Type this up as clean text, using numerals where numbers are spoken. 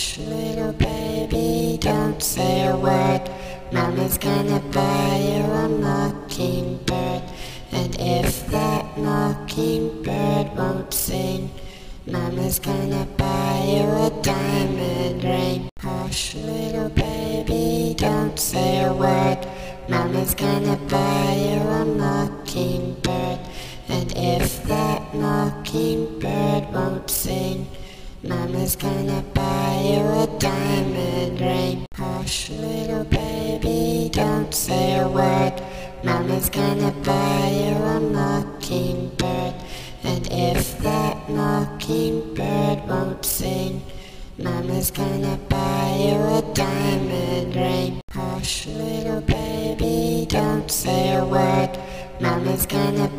Hush, little baby, don't say a word. Mama's gonna buy you a mockingbird. And if that mockingbird won't sing, Mama's gonna buy you a diamond ring. Hush, little baby, don't say a word. Mama's gonna buy you a mockingbird. And if that mockingbird won't sing, Mama's gonna buy you a diamond ring. Hush, little baby, don't say a word. Mama's gonna buy you a mockingbird. And if that mockingbird won't sing, Mama's gonna buy you a diamond ring. Hush, little baby, don't say a word. Mama's gonna